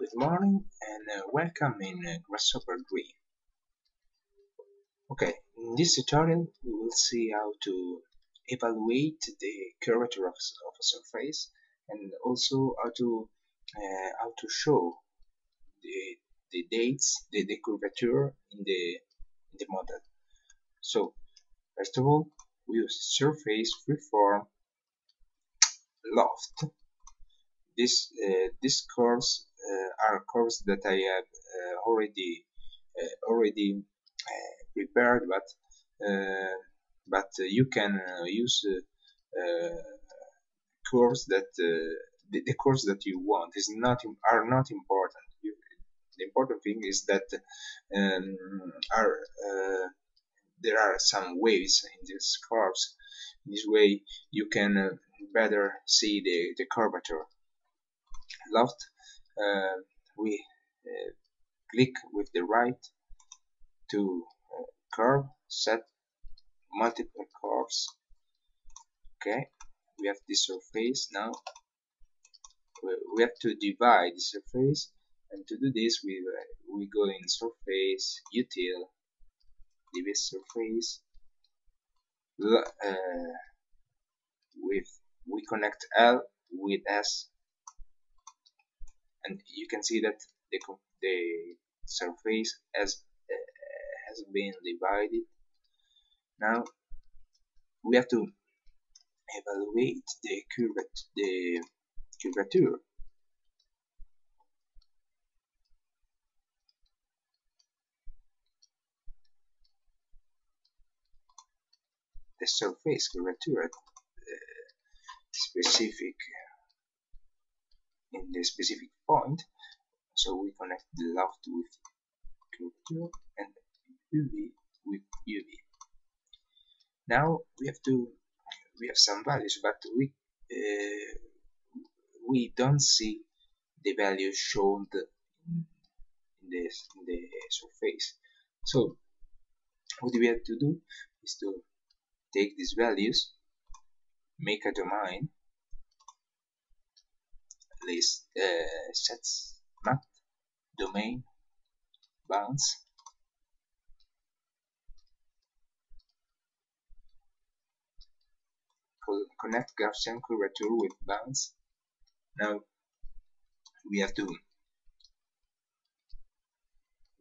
Good morning and welcome in Grasshopper 3. Okay, in this tutorial we will see how to evaluate the curvature of a surface, and also how to show the dates, the curvature in the model. So first of all, we use surface freeform loft. These curves are curves that I have already prepared, but you can use curves that the curves that you want are not important. The important thing is that there are some waves in these curves. This way you can better see the curvature. Loft, we click with the right to curve, set multiple curves. Okay, we have this surface now. We have to divide the surface, and to do this we go in surface, util, divide surface. We connect L with S, and you can see that the surface has been divided. Now we have to evaluate the curvature. The surface curvature in the specific point. So we connect the loft with curvature and UV with UV. Now we have some values, but we don't see the values shown in the surface. So what we have to do is to take these values, make a domain, list sets map domain bounds, connect Gaussian curvature with bounds. Now we have to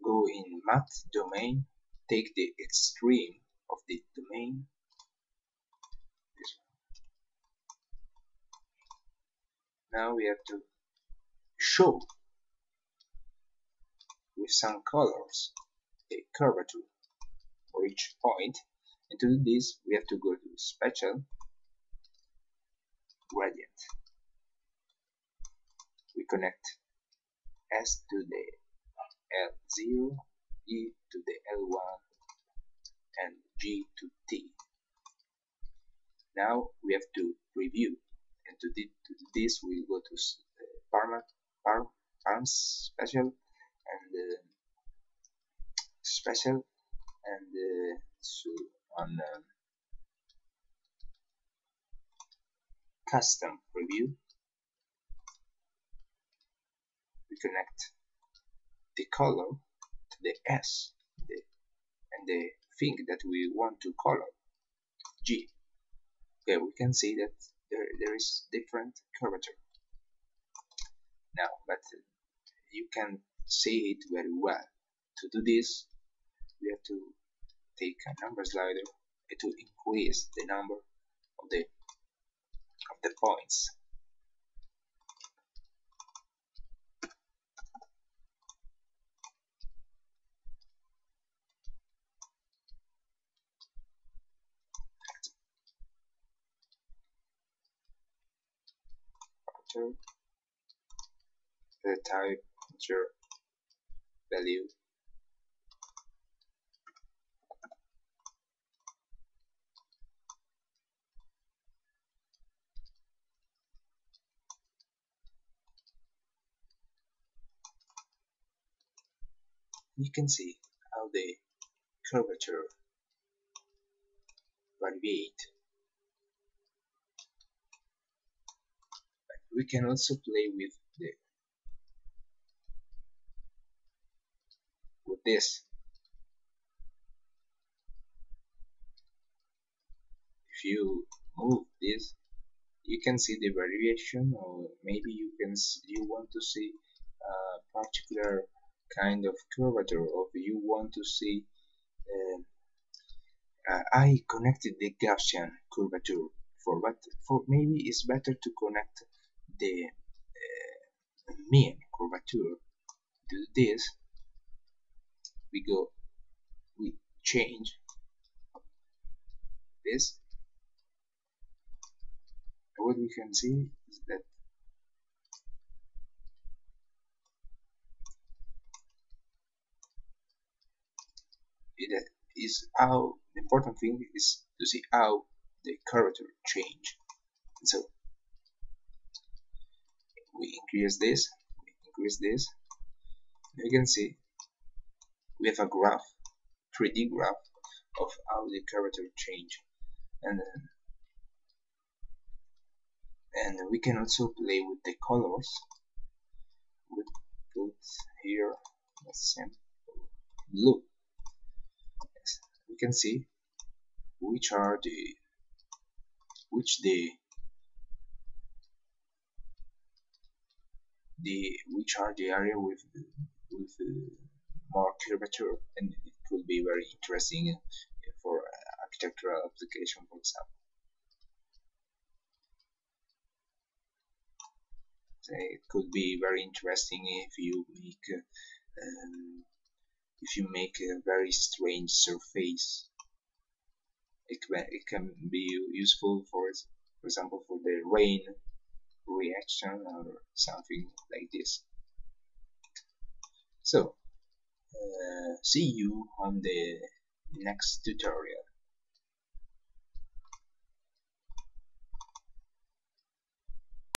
go in map domain, take the extreme of the domain, now we have to show with some colors the curvature for each point, and to do this we have to go to special, gradient. We connect S to the L0, E to the L1, and G to T. Now we have to preview, and to this we go to params special and special, and so on, custom review. We connect the color to the S and the thing that we want to color, G. Okay, we can see that there is different curvature now, but you can see it very well. To do this we have to take a number slider to increase the number of the points. The type your value, you can see how the curvature variate. We can also play with the with this. If you move this, you can see the variation, or maybe you want to see a particular kind of curvature, or you want to see. I connected the Gaussian curvature but maybe it's better to connect the main curvature to this. We change this. What we can see is that it is how the important thing is to see how the curvature change. So we increase this, you can see we have a graph, 3D graph of how the curvature change, and we can also play with the colors. We put here, let's say, blue. Yes, we can see which are the area with more curvature, and it could be very interesting for architectural application, for example. It could be very interesting if you make a very strange surface. It can be useful for example for the rain reaction or something like this. So see you on the next tutorial.